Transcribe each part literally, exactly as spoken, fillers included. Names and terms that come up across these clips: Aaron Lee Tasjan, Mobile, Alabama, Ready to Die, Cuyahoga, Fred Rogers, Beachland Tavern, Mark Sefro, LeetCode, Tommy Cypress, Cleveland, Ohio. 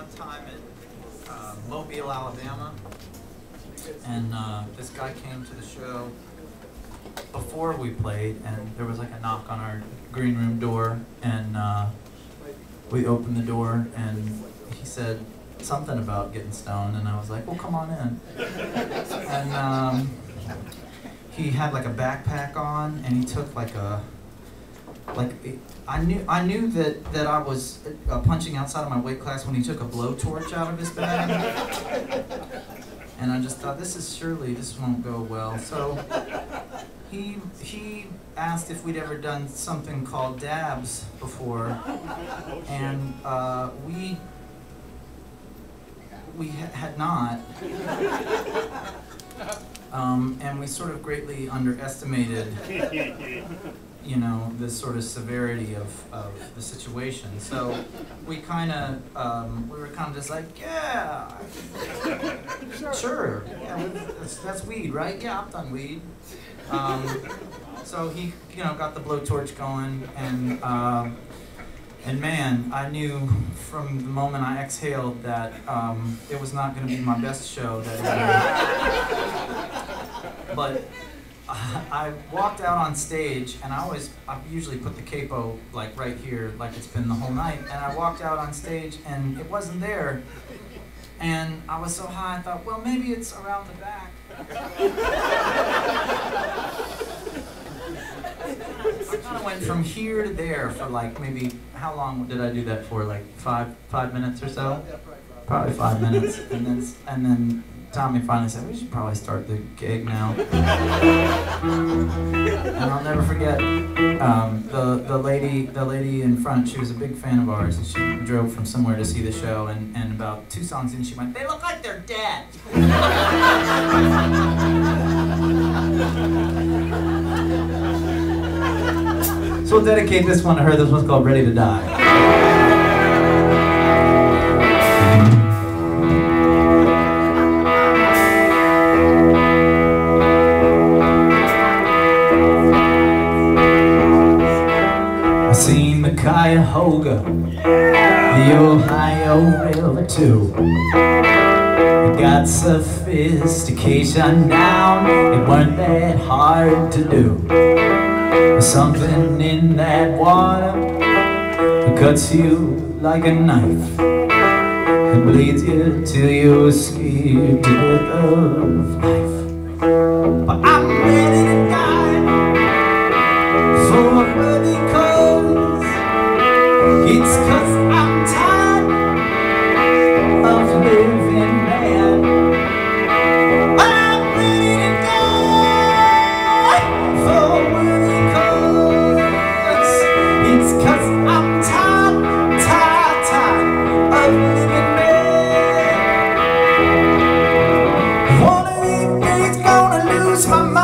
one time in uh, Mobile, Alabama, and uh, this guy came to the show before we played, and there was like a knock on our green room door, and uh, we opened the door, and he said something about getting stoned, and I was like, well, come on in. And um, he had like a backpack on, and he took like a, like, I knew I knew that, that I was uh, punching outside of my weight class when he took a blowtorch out of his bag. And I just thought, this is surely, this won't go well. So he, he asked if we'd ever done something called dabs before. And uh, we, we ha had not. Um, and we sort of greatly underestimated, you know, the sort of severity of, of the situation. So we kind of, um, we were kind of just like, yeah, sure, sure. Yeah, that's, that's weed, right? Yeah, I've done weed. Um, so he, you know, got the blowtorch going, and um, and man, I knew from the moment I exhaled that um, it was not going to be my best show that evening. But I walked out on stage, and I always, I usually put the capo like right here, like it's been the whole night. And I walked out on stage, and it wasn't there. And I was so high, I thought, well, maybe it's around the back. I kind of went from here to there for like maybe, how long did I do that for? Like five, five minutes or so? Probably five minutes, and then and then. Tommy finally said, we should probably start the gig now. And I'll never forget, um, the, the, lady, the lady in front, she was a big fan of ours, and she drove from somewhere to see the show, and, and about two songs in, she went, they look like they're dead. So we'll dedicate this one to her. This one's called Ready to Die. Cuyahoga, the Ohio River too. It got sophistication down, it weren't that hard to do. There's something in that water that cuts you like a knife and bleeds you till you're scared to death of life. But I'm ready to die for what they call. It's cause I'm tired of living bad. I'm ready to die for worthy cause. It's cause I'm tired, tired, tired of living bad. One of these days gonna lose my mind.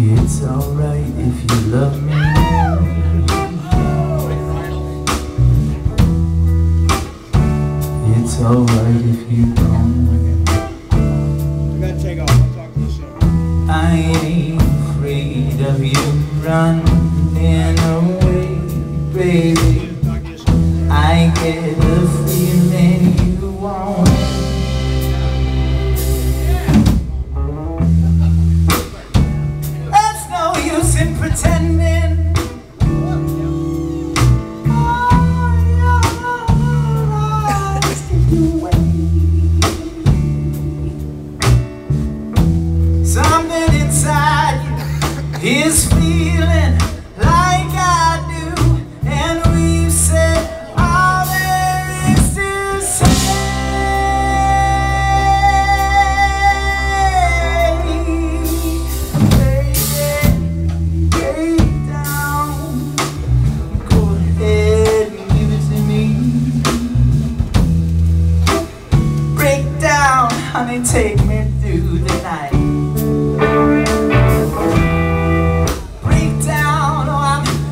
It's alright if you love me. It's alright if you don't. I gotta take off. I'm talking to shit. I ain't afraid of you running away, baby. I get the feeling you won't. Pretending. Oh, your away. Something inside you is feeling like I do, and we've said all there is to say. Baby, honey, take me through the night. Break down, oh, I'm,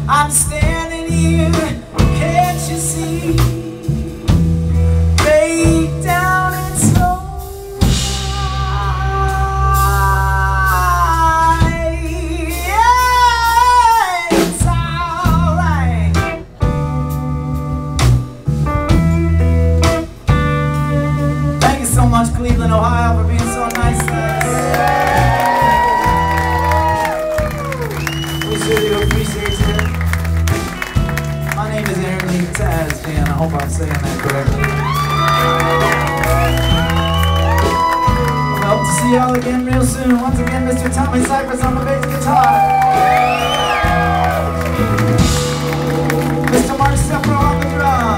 I'm standing here, can't you see? Break down and slow die. Yeah, it's alright. Thank you so much, Cleveland, Ohio, for being so nice to us. We really appreciate it. My name is Aaron Lee Tasjan, and I hope I'm saying that correctly. I hope to see y'all again real soon. Once again, Mister Tommy Cypress on the bass guitar. Mister Mark Sefro on the drum.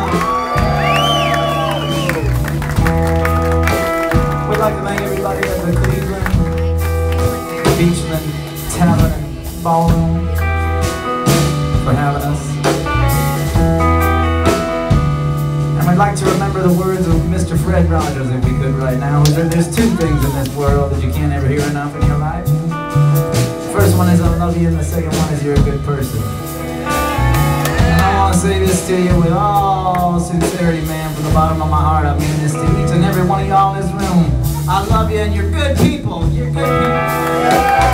I'd like to thank everybody at the Cleveland, Beachland, Tavern, Ballroom for having us. And I'd like to remember the words of Mister Fred Rogers, if we could right now. There's two things in this world that you can't ever hear enough in your life. The first one is I love you, and the second one is you're a good person. And I want to say this to you with all sincerity, man, from the bottom of my heart. I mean this to each and every one of y'all in this room. I love you, and you're good people. You're good people.